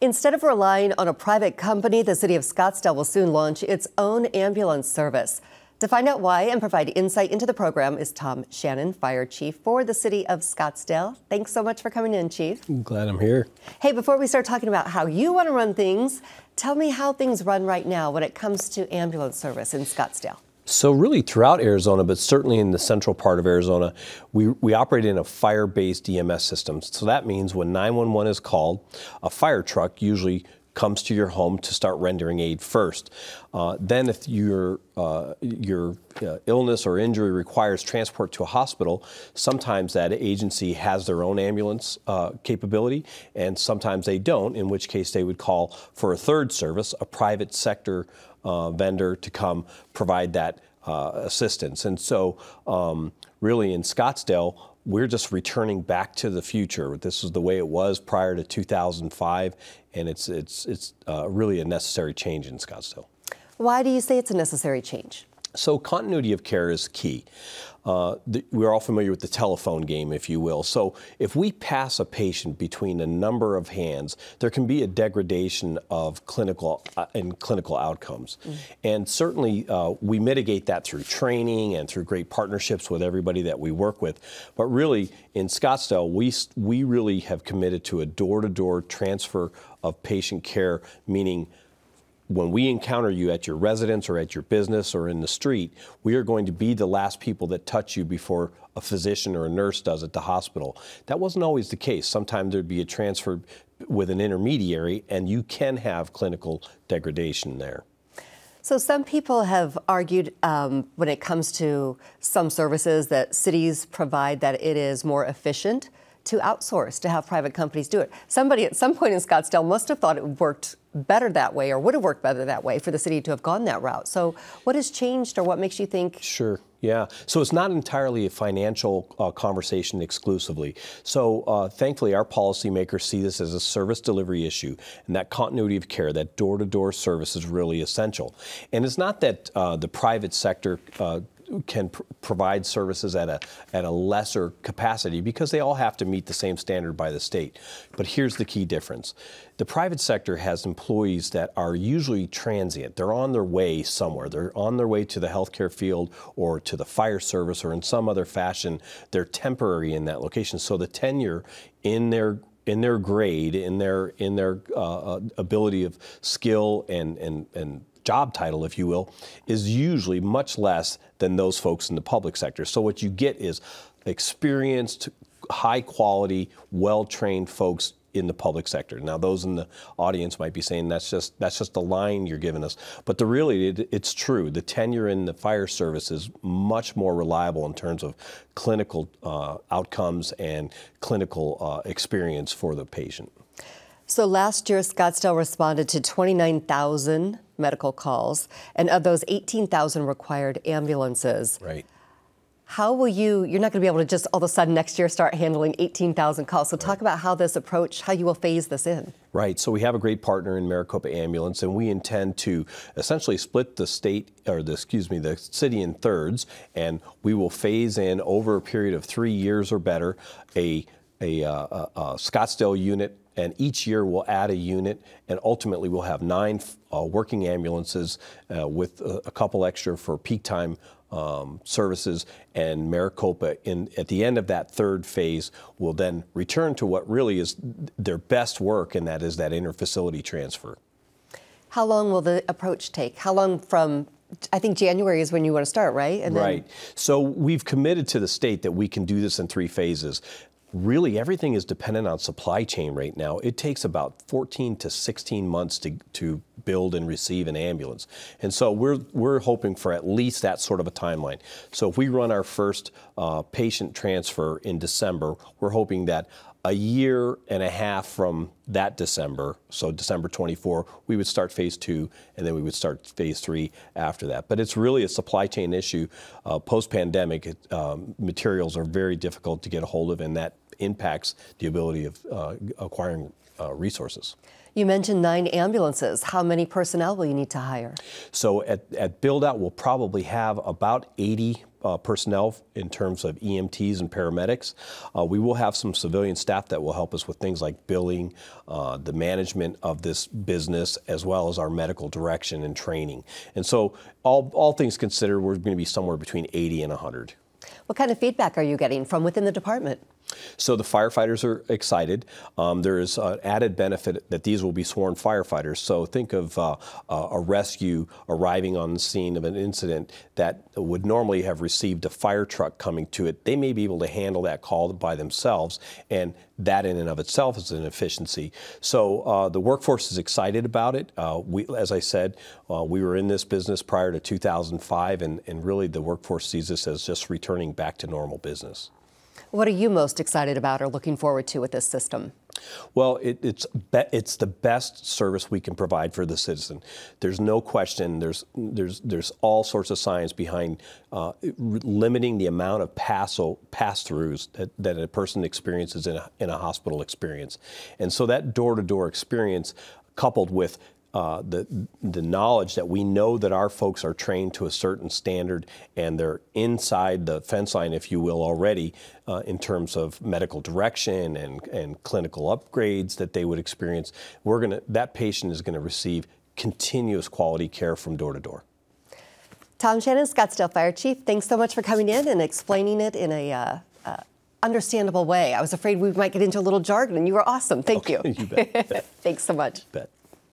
Instead of relying on a private company, the city of Scottsdale will soon launch its own ambulance service. To find out why and provide insight into the program is Tom Shannon, Fire Chief for the city of Scottsdale. Thanks so much for coming in, Chief. I'm glad I'm here. Hey, before we start talking about how you want to run things, tell me how things run right now when it comes to ambulance service in Scottsdale. So really throughout Arizona, but certainly in the central part of Arizona, we operate in a fire-based EMS system. So that means when 911 is called, a fire truck usually comes to your home to start rendering aid first. Then if your illness or injury requires transport to a hospital, sometimes that agency has their own ambulance capability, and sometimes they don't, in which case they would call for a third service, a private sector vendor to come provide that assistance. And so really in Scottsdale, we're just returning back to the future. This is the way it was prior to 2005, and it's really a necessary change in Scottsdale. Why do you say it's a necessary change? So continuity of care is key. We're all familiar with the telephone game, if you will. So if we pass a patient between a number of hands, there can be a degradation of clinical outcomes. And certainly we mitigate that through training and through great partnerships with everybody that we work with. But really in Scottsdale, we really have committed to a door-to-door transfer of patient care, meaning when we encounter you at your residence or at your business or in the street, we are going to be the last people that touch you before a physician or a nurse does at the hospital. That wasn't always the case. Sometimes there'd be a transfer with an intermediary, and you can have clinical degradation there. So some people have argued when it comes to some services that cities provide that it is more efficient to outsource, to have private companies do it. Somebody at some point in Scottsdale must have thought it worked better that way, or would have worked better that way, for the city to have gone that route. So what has changed, or what makes you think? Sure. Yeah. So it's not entirely a financial conversation exclusively. So thankfully, our policymakers see this as a service delivery issue, and that continuity of care, that door-to-door service, is really essential. And it's not that the private sector can provide services at a lesser capacity, because they all have to meet the same standard by the state. But here's the key difference. The private sector has employees that are usually transient. They're on their way somewhere. They're on their way to the healthcare field or to the fire service, or in some other fashion, they're temporary in that location. So the tenure in their grade, in their ability of skill and job title, if you will, is usually much less than those folks in the public sector. So what you get is experienced, high quality, well-trained folks in the public sector. Now, those in the audience might be saying that's just the line you're giving us, but really it's true. The tenure in the fire service is much more reliable in terms of clinical outcomes and clinical experience for the patient. So last year, Scottsdale responded to 29,000 medical calls, and of those, 18,000 required ambulances. Right. How will you're not going to be able to just all of a sudden next year start handling 18,000 calls. So talk about how this approach, how you will phase this in. Right, so we have a great partner in Maricopa Ambulance, and we intend to essentially split the city in thirds, and we will phase in over a period of 3 years or better a Scottsdale unit, and each year we'll add a unit, and ultimately we'll have 9 working ambulances with a couple extra for peak time services. And Maricopa, at the end of that third phase, will then return to what really is their best work, and that is that interfacility transfer. How long will the approach take? How long from, I think January is when you want to start, right? And right. So we've committed to the state that we can do this in 3 phases. Really, everything is dependent on supply chain right now. It takes about 14 to 16 months to build and receive an ambulance. And so we're hoping for at least that sort of a timeline. So if we run our first patient transfer in December, we're hoping that a year and a half from that December, so December 24, we would start phase 2, and then we would start phase 3 after that. But it's really a supply chain issue. Post-pandemic, materials are very difficult to get a hold of, and that impacts the ability of acquiring resources. You mentioned 9 ambulances. How many personnel will you need to hire? So at build out, we'll probably have about 80 personnel in terms of EMTs and paramedics. We will have some civilian staff that will help us with things like billing, the management of this business, as well as our medical direction and training. And so all things considered, we're going to be somewhere between 80 and 100. What kind of feedback are you getting from within the department? So the firefighters are excited. There is an added benefit that these will be sworn firefighters. So think of a rescue arriving on the scene of an incident that would normally have received a fire truck coming to it. They may be able to handle that call by themselves, and that in and of itself is an efficiency. So the workforce is excited about it. As I said, we were in this business prior to 2005, and really the workforce sees this as just returning back to normal business. What are you most excited about or looking forward to with this system? Well, it's the best service we can provide for the citizen. There's no question. There's all sorts of science behind limiting the amount of pass-throughs that a person experiences in a hospital experience, and so that door-to-door experience, coupled with the knowledge that we know that our folks are trained to a certain standard and they're inside the fence line, if you will, already in terms of medical direction and clinical upgrades that they would experience, that patient is going to receive continuous quality care from door to door. Tom Shannon, Scottsdale Fire Chief, thanks so much for coming in and explaining it in a understandable way. I was afraid we might get into a little jargon, and you were awesome. Thank you. You bet. Thanks so much. Bet.